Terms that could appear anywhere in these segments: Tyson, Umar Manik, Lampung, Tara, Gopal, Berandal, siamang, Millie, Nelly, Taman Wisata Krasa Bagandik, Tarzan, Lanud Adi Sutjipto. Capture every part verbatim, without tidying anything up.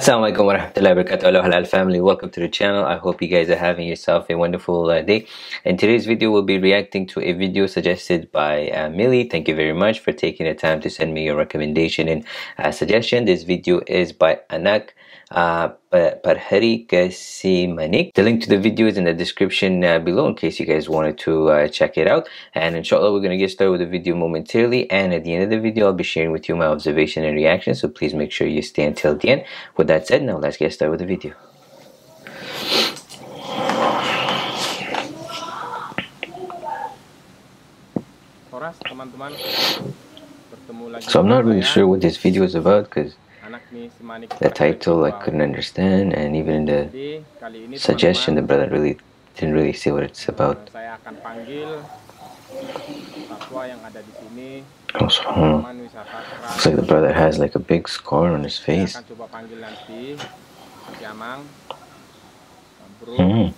Assalamualaikum warahmatullahi wabarakatuh. Hello halal family, welcome to the channel. I hope you guys are having yourself a wonderful uh, day. In today's video we'll be reacting to a video suggested by uh, Millie. Thank you very much for taking the time to send me your recommendation and uh, suggestion. This video is by Anak uh, Per hari ke si Manik. The link to the video is in the description uh, below in case you guys wanted to uh, check it out. And inshallah, we're going to get started with the video momentarily. And at the end of the video, I'll be sharing with you my observation and reaction. So please make sure you stay until the end. With that said, now let's get started with the video. So I'm not really sure what this video is about because the title I couldn't understand, and even in the suggestion the brother really didn't really see what it's about. What's wrong? Looks like the brother has like a big scar on his face. Mm.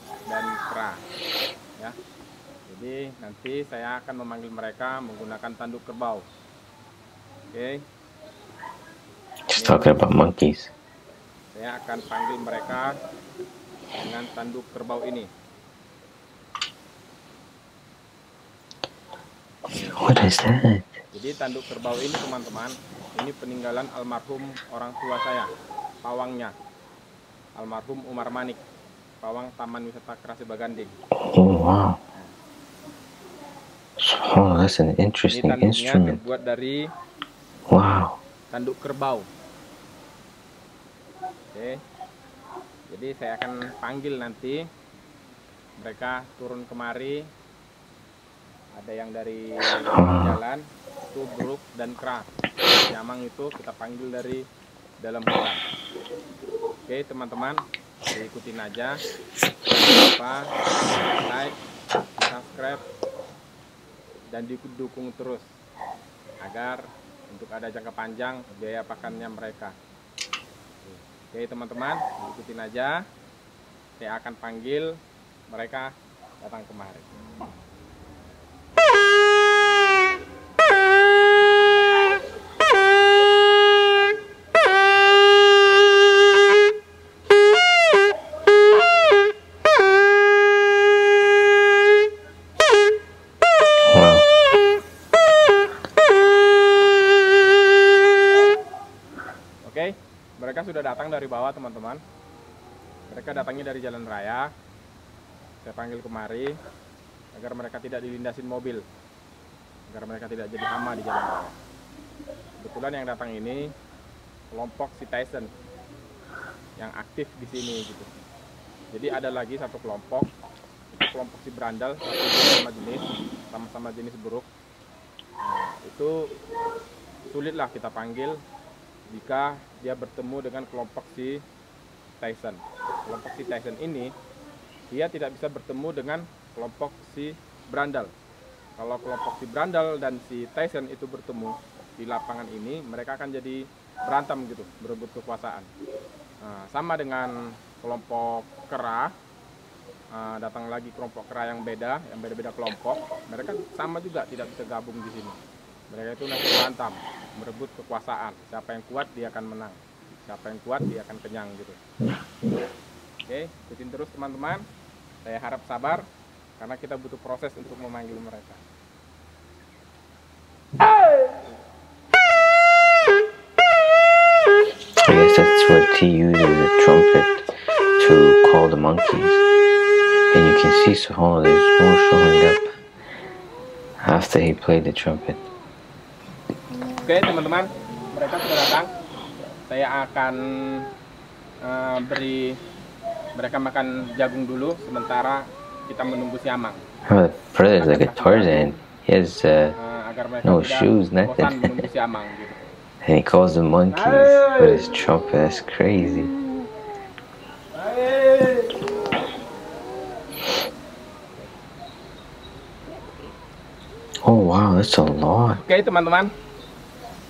Okay. Just talking about monkeys. Saya akan panggil mereka dengan tanduk kerbau ini. What is that? Jadi tanduk kerbau ini teman-teman, ini peninggalan almarhum orang tua saya, pawangnya, almarhum Umar Manik, pawang Taman Wisata Krasa Bagandik. Oh wow. Oh, that's an interesting ini instrument. Terbuat dari. Wow. Tanduk kerbau. Oke. Jadi saya akan panggil nanti mereka turun kemari. Ada yang dari jalan, itu buruk dan kera. Nyamang itu kita panggil dari dalam hutan. Oke, teman-teman, ikutin aja. Jangan lupa like, subscribe dan didukung terus agar untuk ada jangka panjang biaya pakannya mereka. Oke teman-teman, ikutin aja. Saya akan panggil mereka datang kemari. Mereka sudah datang dari bawah teman-teman. Mereka datangnya dari jalan raya. Saya panggil kemari agar mereka tidak dilindasin mobil, agar mereka tidak jadi hama di jalan raya. Kebetulan yang datang ini kelompok si Tyson yang aktif di sini gitu. Jadi ada lagi satu kelompok, itu kelompok si Berandal, sama jenis, sama-sama jenis buruk. Nah, itu sulitlah kita panggil jika dia bertemu dengan kelompok si Tyson. Kelompok si Tyson ini dia tidak bisa bertemu dengan kelompok si Berandal. Kalau kelompok si Berandal dan si Tyson itu bertemu di lapangan ini, mereka akan jadi berantem gitu, berebut kekuasaan. Nah, sama dengan kelompok kera, nah, datang lagi kelompok kera yang beda, yang beda-beda kelompok, mereka sama juga tidak bisa gabung di sini. Mereka itu nanti berantem, merebut kekuasaan. Siapa yang kuat dia akan menang, siapa yang kuat dia akan kenyang gitu. Oke, ikutin terus teman-teman. Saya harap sabar karena kita butuh proses untuk memanggil mereka. I guess that's what he uses, a trumpet to call the monkeys. And you can see Soho, there's more showing up after he played the trumpet. Oke teman-teman, mereka sudah datang. Saya akan uh, beri mereka makan jagung dulu sementara kita menunggu si Amang. Oh, the brother is like a Tarzan. He has uh, no shoes, nothing. And he calls the monkeys with his trumpet. That's crazy. Oh wow, that's a lot. Oke teman-teman.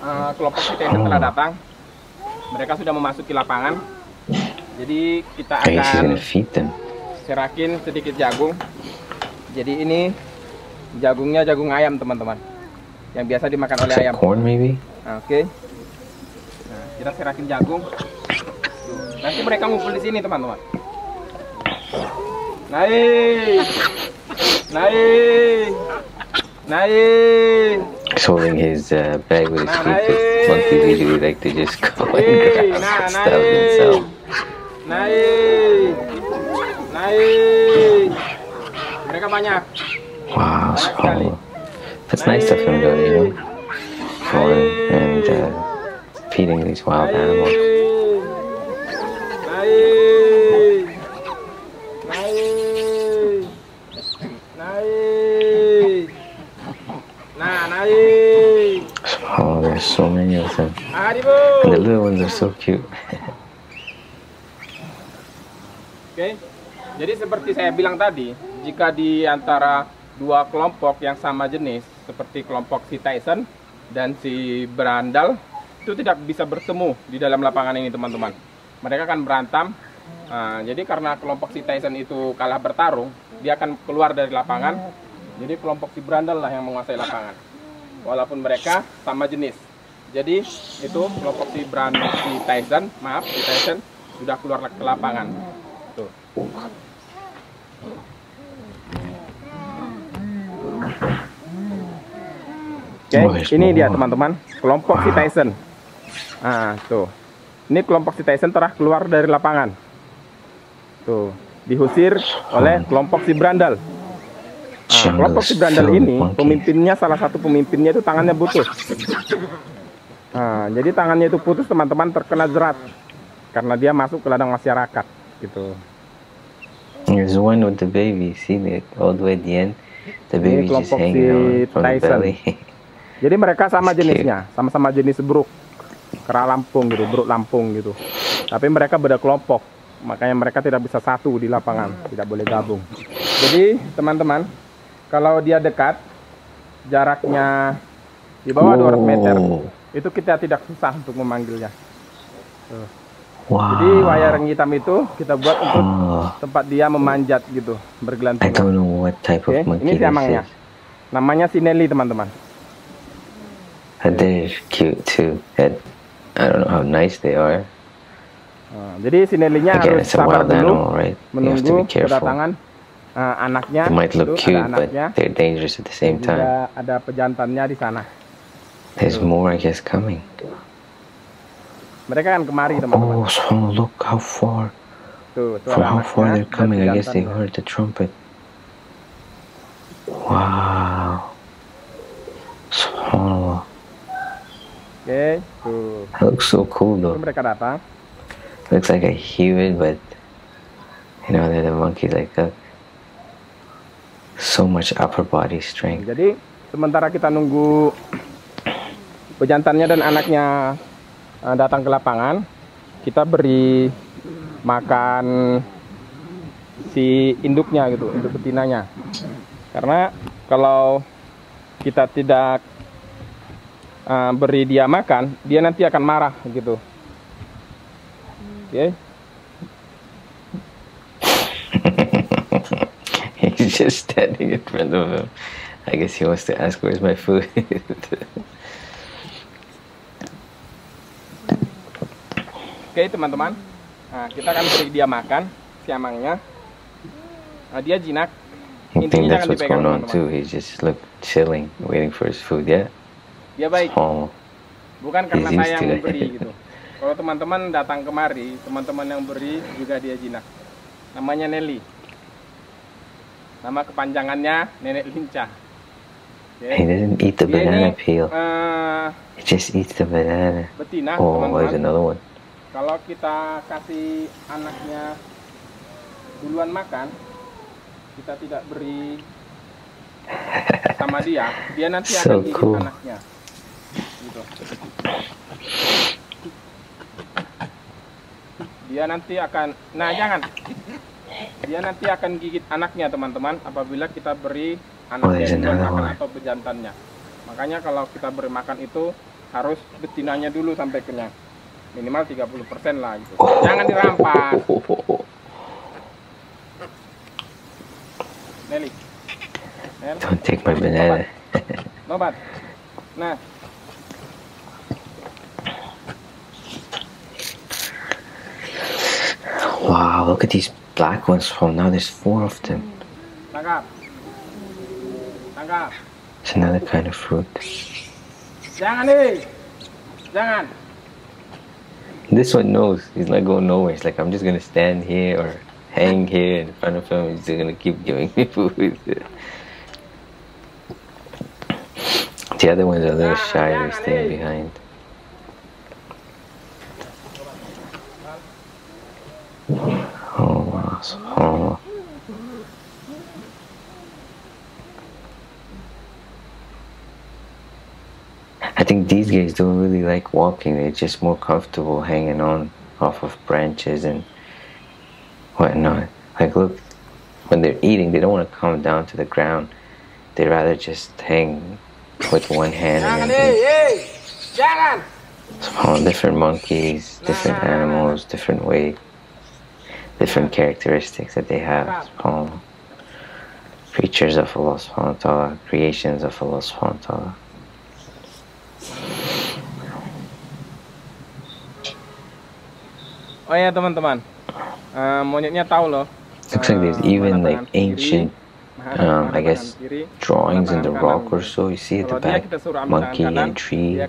Uh, kelompok kita yang telah datang, mereka sudah memasuki lapangan. Jadi kita akan serakin sedikit jagung. Jadi ini jagungnya jagung ayam teman-teman, yang biasa dimakan oleh ayam. Oke, okay. Nah, kita serakin jagung. Tuh. Nanti mereka ngumpul di sini, teman-teman. Naik. Naik. Naik. He's holding his uh, bag with his feet because monkey really, really like to just go and grab stuff himself. Naik. Naik. Mereka banyak. Wow, so that's nice of him, though, you know, following and uh, feeding these wild animals. Oh, there's so many of them, and the little ones are so cute. Okay, jadi seperti saya bilang tadi, jika di antara dua kelompok yang sama jenis seperti kelompok si Tyson dan si Berandal itu tidak bisa bertemu di dalam lapangan ini, teman-teman. Mereka akan berantem. Nah, jadi karena kelompok si Tyson itu kalah bertarung, dia akan keluar dari lapangan. Jadi kelompok si Berandal lah yang menguasai lapangan, walaupun mereka sama jenis. Jadi itu kelompok si Berandal, si Tyson, maaf, si Tyson sudah keluar ke lapangan. Tuh. Oke, okay, ini dia teman-teman, kelompok si Tyson. Nah, tuh. Ini kelompok si Tyson telah keluar dari lapangan. Tuh, dihusir oleh kelompok si Berandal. Nah, kelompok si Berandal ini, pemimpinnya, salah satu pemimpinnya itu tangannya putus. Nah, jadi tangannya itu putus, teman-teman, terkena jerat karena dia masuk ke ladang masyarakat, gitu. There's one with the baby, see it all the way at the end. The baby ini just hanging out from the belly. Jadi mereka sama jenisnya, sama-sama jenis buruk kera Lampung gitu, buruk Lampung gitu. Tapi mereka beda kelompok, makanya mereka tidak bisa satu di lapangan, tidak boleh gabung. Jadi teman-teman, kalau dia dekat, jaraknya di bawah oh. dua ratus meter, itu kita tidak susah untuk memanggilnya. Tuh. Wow. Jadi wayar yang hitam itu kita buat untuk oh. tempat dia memanjat gitu, bergelantungan. I don't know what type of monkey. Ini siamangnya, namanya si Nelly, teman-teman. And they're cute too. And I don't know how nice they are. Uh, jadi sinelinya harus sabar dulu, right? Menunggu kedatangan uh, anaknya. They might look cute, but they're dangerous at the same time. Ada, ada pejantannya di sana. There's more, I guess, coming. Mereka akan kemari, teman-teman. Oh, so look how far. Tuh, tuh, how far they're coming. I guess they heard the trumpet. Wow. So. Oke, tuh. It looks so cool though. Mereka datang. Looks like a human, but you know they're the monkeys like that. So much upper body strength. Jadi sementara kita nunggu pejantannya dan anaknya datang ke lapangan, kita beri makan si induknya gitu, induk betinanya. Karena kalau kita tidak Uh, beri dia makan, dia nanti akan marah gitu. Oke. Okay. He's just standing in front of him. I guess he wants to ask where's my food. Oke, okay, teman-teman. Nah, kita akan beri dia makan siamangnya. Nah, dia jinak. I think that's what's going on too. He just look chilling, waiting for his food, yeah. Dia baik, bukan karena saya yang beri gitu. Kalau teman-teman datang kemari, teman-teman yang beri juga dia jinak. Namanya Nelly. Nama kepanjangannya Nenek Lincah. Okay. He doesn't eat the banana ini, peel. Uh, He just eats the banana. Betina, oh, there's another one. Kalau kita kasih anaknya duluan makan, kita tidak beri sama dia, dia nanti so akan gigit cool. anaknya. Dia nanti akan, nah jangan, dia nanti akan gigit anaknya, teman-teman, apabila kita beri anaknya oh, duluan makan atau pejantannya. Makanya kalau kita beri makan itu harus betinanya dulu sampai kenyang, minimal tiga puluh persen lah gitu. Oh. Jangan dirampas. Nelly, Nelly. Don't take my banana. Nobat. Nah. Wow, look at these black ones from now. There's four of them. It's another kind of fruit. This one knows. He's not going nowhere. He's like, I'm just going to stand here or hang here in front of him. He's just going to keep giving me food. The other ones are a little shy. They're staying behind. Allah, subhanallah. I think these guys don't really like walking. They're just more comfortable hanging on off of branches and whatnot. Like, look, when they're eating, they don't want to come down to the ground. They rather just hang with one hand and then eat. Subhanallah, different monkeys, different animals, different weight, different characteristics that they have. SubhanAllah. Creatures of Allah subhanahu wa ta'ala, creations of Allah subhanahu wa ta'ala. Oh ya teman-teman, uh, monyetnya tahu loh. Looks like there's even like ancient um, I guess drawings in the rock or so. You see at the back, monkey and tree.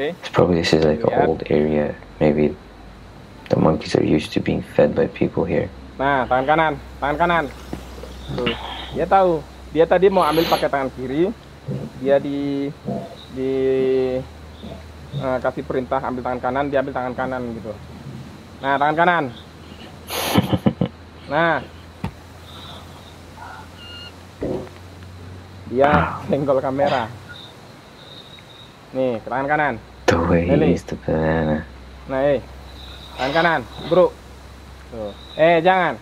It's probably, this is like an old area. Maybe the monkeys are used to being fed by people here. Nah, tangan kanan, tangan kanan. Tuh, dia tahu. Dia tadi mau ambil pakai tangan kiri. Dia di di uh, kasih perintah ambil tangan kanan, dia ambil tangan kanan gitu. Nah, tangan kanan. Nah, dia senggol kamera. Nih, tangan kanan. Tuh, ini banana. Nah, eh. Tangan kanan, bro. Tuh. Eh, jangan.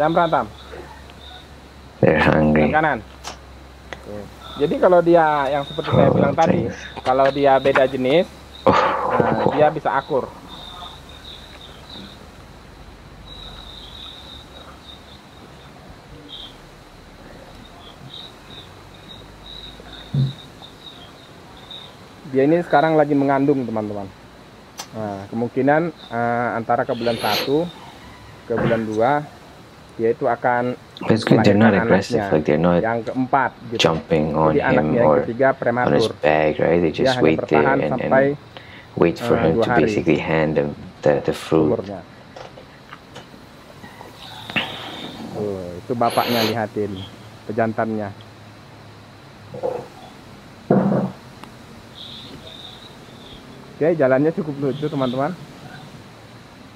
Jangan berantem. They're hungry. Tangan kanan. Tuh. Jadi kalau dia yang seperti oh, saya bilang thanks. tadi, kalau dia beda jenis, oh. nah, dia bisa akur. Dia ini sekarang lagi mengandung, teman-teman. Nah, kemungkinan uh, antara ke bulan satu ke bulan dua dia itu akan melahirkan anaknya like yang keempat gitu. Jumping on Jadi him anaknya or ketiga prematur. On his bag, right? They just dia wait there and, and wait for uh, him to hari. basically hand them the, the fruit. Tuh, itu bapaknya, lihatin pejantannya. Oke, okay, jalannya cukup lucu teman-teman.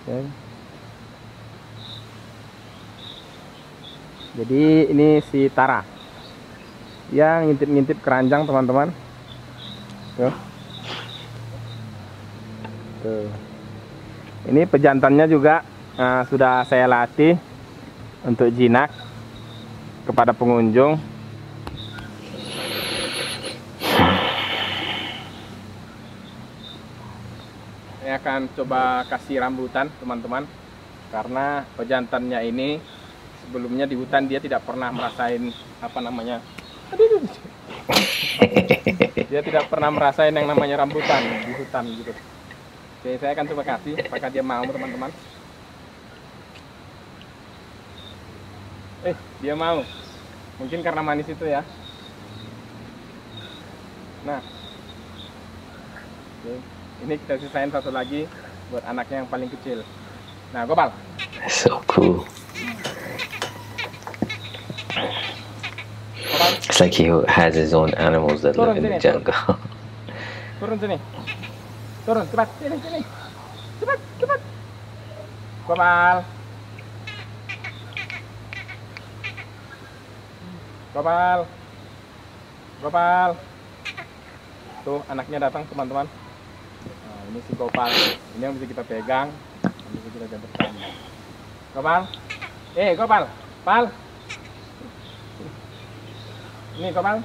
Okay. Jadi ini si Tara yang ngintip-ngintip keranjang teman-teman. Tuh. Tuh. Ini pejantannya juga uh, sudah saya latih untuk jinak kepada pengunjung. Saya akan coba kasih rambutan teman-teman, karena pejantannya ini sebelumnya di hutan dia tidak pernah merasain apa namanya, dia tidak pernah merasain yang namanya rambutan di hutan gitu. Oke, saya akan coba kasih, apakah dia mau teman-teman. Eh, dia mau, mungkin karena manis itu ya. Nah, oke. Ini kita sisain satu lagi buat anaknya yang paling kecil. Nah, Gopal. So cool. Gopal. It's like he has his own animals that turun live sini, in the jungle. Turun, turun sini. Turun, cepat sini, sini. Cepat, cepat. Gopal. Gopal. Gopal. Tuh, anaknya datang, teman-teman. Ini si Gopal, ini yang bisa kita pegang, yang bisa kita jabatan. Gopal, eh Gopal, Pal, ini Gopal,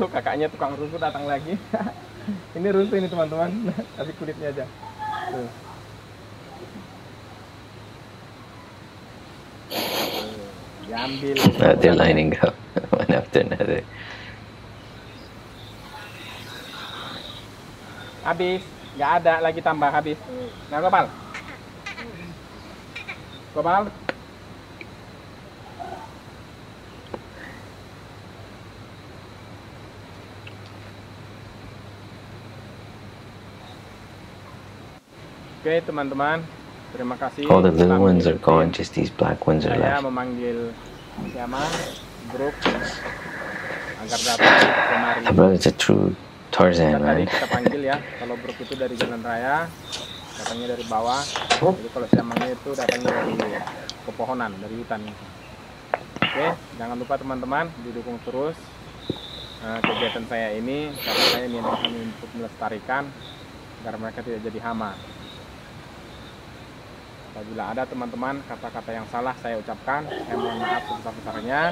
tuh kakaknya tukang rusuh datang lagi. Ini rusuh ini teman-teman, kasih kulitnya aja. Tuh. Diambil. They're lining up one after another. Habis. Nggak ada lagi tambah habis. Nah, Gopal. Gopal. Oke teman-teman, terima kasih. All the blue ones are gone, just these black ones are left. Saya memanggil siapa? Brooke agar dapat kemari. The brother is a true Tarzan, right? Kita panggil ya. Kalau Brooke itu dari jalan raya, datangnya dari bawah. Jadi kalau siapa itu datangnya dari pepohonan, dari hutan. Oke, jangan lupa teman-teman didukung terus uh, kegiatan saya ini karena saya ingin untuk melestarikan agar mereka tidak jadi hama. Apabila ada teman-teman kata-kata yang salah saya ucapkan, saya mohon maaf sebesar-besarnya.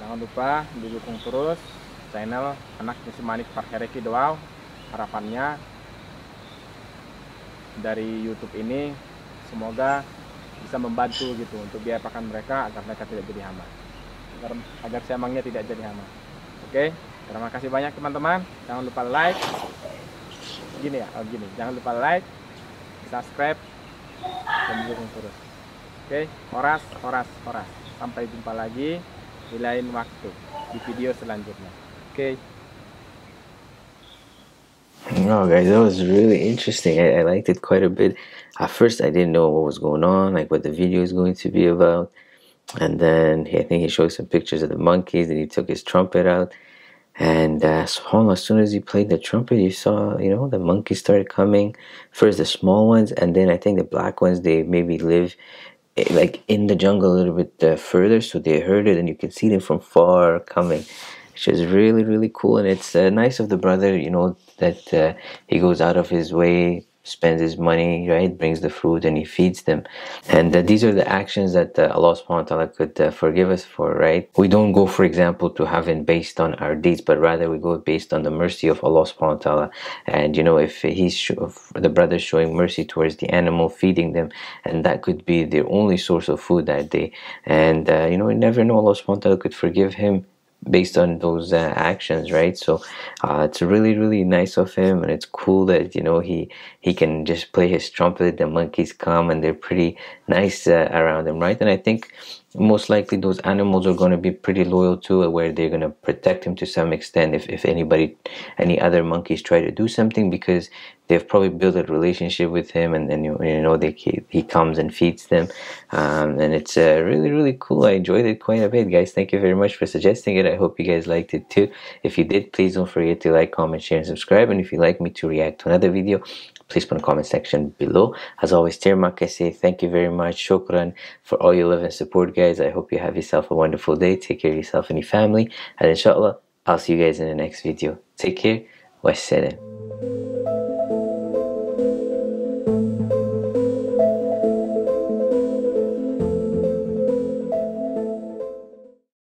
Jangan lupa didukung terus channel Anak But si Manik per hari ke si Manik. Harapannya dari YouTube ini semoga bisa membantu gitu untuk diapakan mereka agar mereka tidak jadi hama, agar, agar siamangnya tidak jadi hama. Oke, terima kasih banyak teman-teman. Jangan lupa like, gini ya, oh gini. Jangan lupa like, subscribe. Terus. Oke, horas, horas, horas. Sampai jumpa lagi di lain waktu di video selanjutnya. Oke. No guys, that was really interesting. I, I liked it quite a bit. At first, I didn't know what was going on, like what the video is going to be about. And then I think he showed some pictures of the monkeys, and he took his trumpet out. And uh, so as soon as he played the trumpet, you saw, you know, the monkeys started coming. First the small ones, and then I think the black ones, they maybe live like in the jungle a little bit uh, further. So they heard it, and you can see them from far coming, which is really, really cool. And it's uh, nice of the brother, you know, that uh, he goes out of his way, spends his money, right, brings the fruit, and he feeds them. And uh, these are the actions that uh, Allah subhanahu wa ta'ala could uh, forgive us for, right? We don't go, for example, to heaven based on our deeds, but rather we go based on the mercy of Allah subhanahu wa ta'ala. And you know, if he's if the brother showing mercy towards the animal, feeding them, and that could be their only source of food that day. And uh, you know, we never know, Allah subhanahu wa ta'ala could forgive him based on those uh, actions, right? So uh, it's really, really nice of him, and it's cool that, you know, he he can just play his trumpet, the monkeys come, and they're pretty nice uh, around him, right? And I think most likely those animals are going to be pretty loyal to it, where they're going to protect him to some extent if, if anybody, any other monkeys try to do something, because they've probably built a relationship with him, and then you, you know, they he comes and feeds them. Um, and it's uh, really, really cool. I enjoyed it quite a bit, guys. Thank you very much for suggesting it. I hope you guys liked it too. If you did, please don't forget to like, comment, share, and subscribe. And if you'd like me to react to another video, please put in the comment section below. As always, terima kasih. Thank you very much. Shukran for all your love and support, guys. I hope you have yourself a wonderful day. Take care of yourself and your family. And inshallah, I'll see you guys in the next video. Take care. Wassalam.